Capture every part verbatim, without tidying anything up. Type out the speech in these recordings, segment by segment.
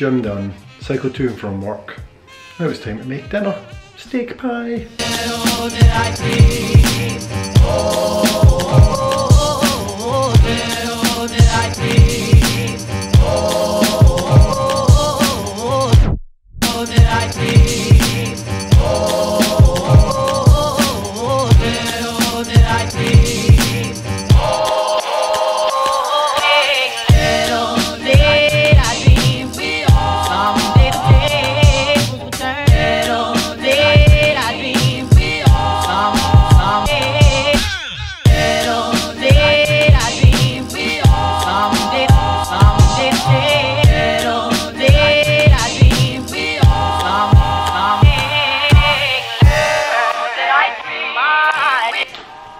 gym done, cycled to and from work. Now it's time to make dinner. Steak pie.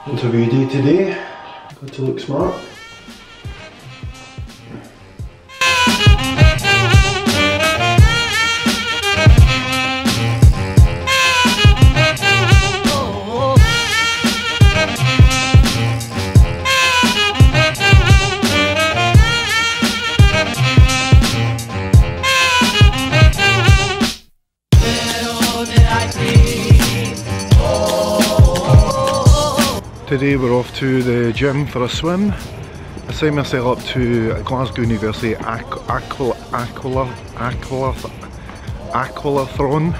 Interview day today, got to look smart. Today we're off to the gym for a swim. I signed myself up to Glasgow University Aqu Aqu Aqu Aqu Aqualathon.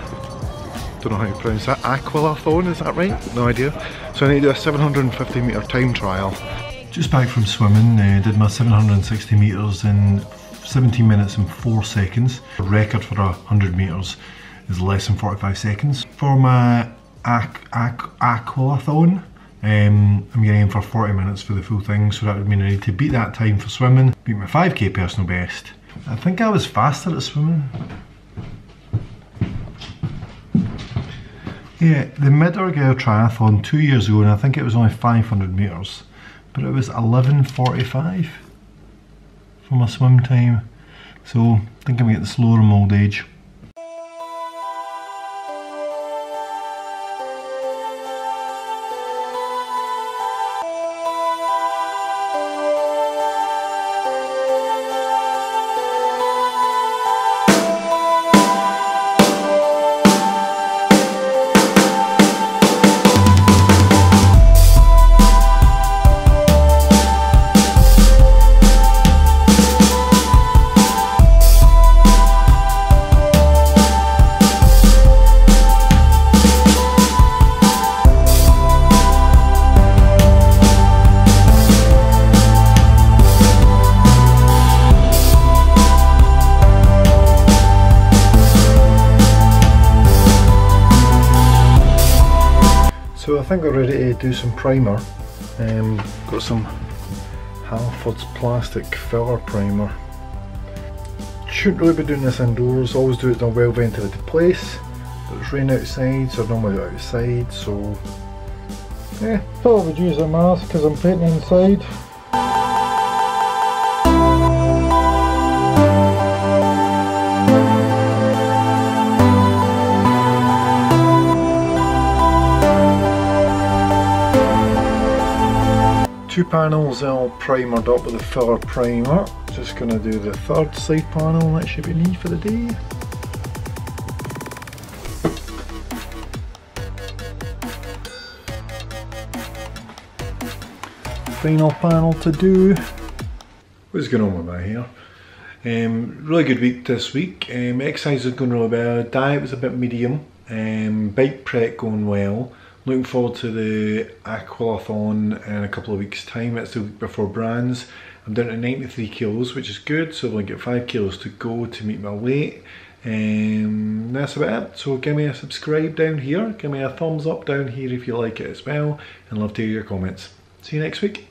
Don't know how you pronounce that. Aqualathon, is that right? No idea. So I need to do a seven hundred and fifty metre time trial. Just back from swimming, I uh, did my seven hundred and sixty metres in seventeen minutes and four seconds. The record for one hundred metres is less than forty-five seconds. For my Aqu Aqu Aqualathon, Um, I'm getting in for forty minutes for the full thing, so that would mean I need to beat that time for swimming, beat my five K personal best. I think I was faster at swimming. Yeah, the Midori Triathlon two years ago, and I think it was only five hundred metres, but it was eleven forty-five for my swim time, so I think I'm getting slower in old age. So I think we're ready to do some primer. Um, got some Halford's plastic filler primer. Shouldn't really be doing this indoors, always do it in a well ventilated place. But it's raining outside, so I normally do it outside, so yeah. Thought I would use a mask because I'm painting inside. Two panels all primered up with a filler primer. Just going to do the third side panel, that should be me for the day. Final panel to do. What's going on with my hair? Um, really good week this week. Um, exercise was going really well, diet was a bit medium, um, bike prep going well. Looking forward to the Aqualathon in a couple of weeks time. It's the week before Brands. I'm down to ninety-three kilos, which is good, so I've only got five kilos to go to meet my weight. Um, that's about it, so give me a subscribe down here, give me a thumbs up down here if you like it as well, and love to hear your comments. See you next week.